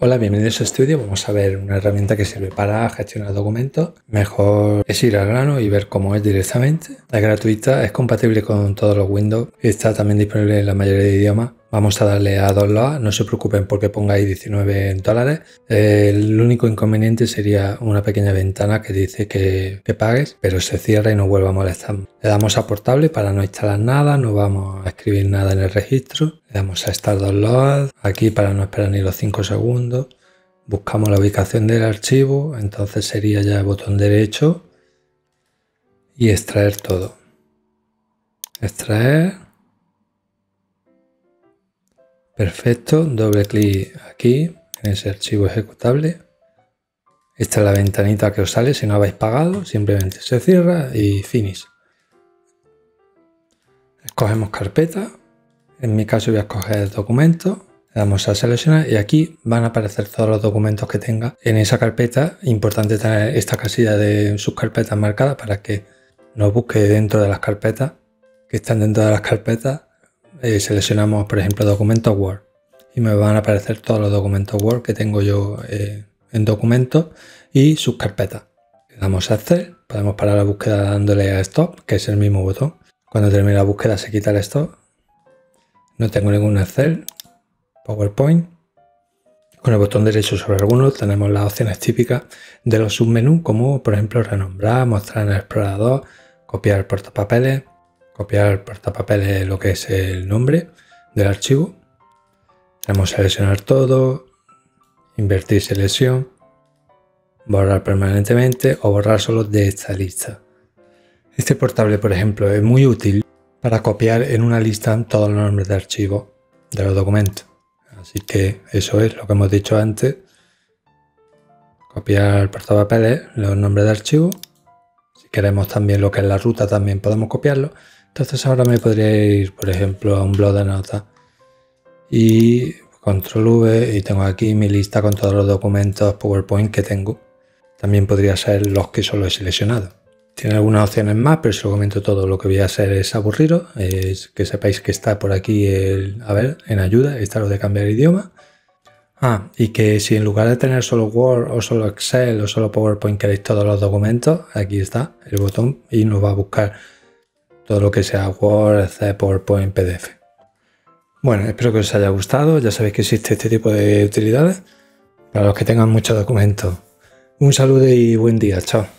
Hola, bienvenidos a estudio. Vamos a ver una herramienta que sirve para gestionar documentos. Mejor es ir al grano y ver cómo es directamente. Es gratuita, es compatible con todos los Windows y está también disponible en la mayoría de idiomas. Vamos a darle a download, no se preocupen porque pongáis $19. El único inconveniente sería una pequeña ventana que dice que pagues, pero se cierra y no vuelve a molestar. Le damos a portable para no instalar nada, no vamos a escribir nada en el registro. Le damos a start download, aquí para no esperar ni los 5 segundos. Buscamos la ubicación del archivo, entonces sería ya el botón derecho y extraer todo. Extraer. Perfecto, doble clic aquí en ese archivo ejecutable. Esta es la ventanita que os sale si no habéis pagado, simplemente se cierra y finish. Escogemos carpeta, en mi caso voy a escoger documento, le damos a seleccionar y aquí van a aparecer todos los documentos que tenga en esa carpeta. Importante tener esta casilla de subcarpetas marcada para que no busque dentro de las carpetas que están dentro de las carpetas. Seleccionamos por ejemplo documentos Word y me van a aparecer todos los documentos Word que tengo yo en documentos y sus carpetas. Le damos a Excel, podemos parar la búsqueda dándole a Stop, que es el mismo botón. Cuando termine la búsqueda se quita el Stop. No tengo ningún Excel, PowerPoint. Con el botón derecho sobre algunos tenemos las opciones típicas de los submenús como por ejemplo renombrar, mostrar en el explorador, copiar portapapeles. Copiar portapapeles lo que es el nombre del archivo. Tenemos seleccionar todo, invertir selección, borrar permanentemente o borrar solo de esta lista. Este portable, por ejemplo, es muy útil para copiar en una lista todos los nombres de archivo de los documentos. Así que eso es lo que hemos dicho antes. Copiar portapapeles, los nombres de archivo. Si queremos también lo que es la ruta, también podemos copiarlo. Entonces ahora me podría ir, por ejemplo, a un blog de notas y Control-V y tengo aquí mi lista con todos los documentos PowerPoint que tengo. También podría ser los que solo he seleccionado. Tiene algunas opciones más, pero si lo comento todo lo que voy a hacer es aburriros. Es que sepáis que está por aquí el, a ver, en ayuda, está lo de cambiar idioma. Ah, y que si en lugar de tener solo Word o solo Excel o solo PowerPoint queréis todos los documentos, aquí está el botón y nos va a buscar todo lo que sea Word, Excel, PowerPoint, PDF. Bueno, espero que os haya gustado. Ya sabéis que existe este tipo de utilidades para los que tengan muchos documentos. Un saludo y buen día. Chao.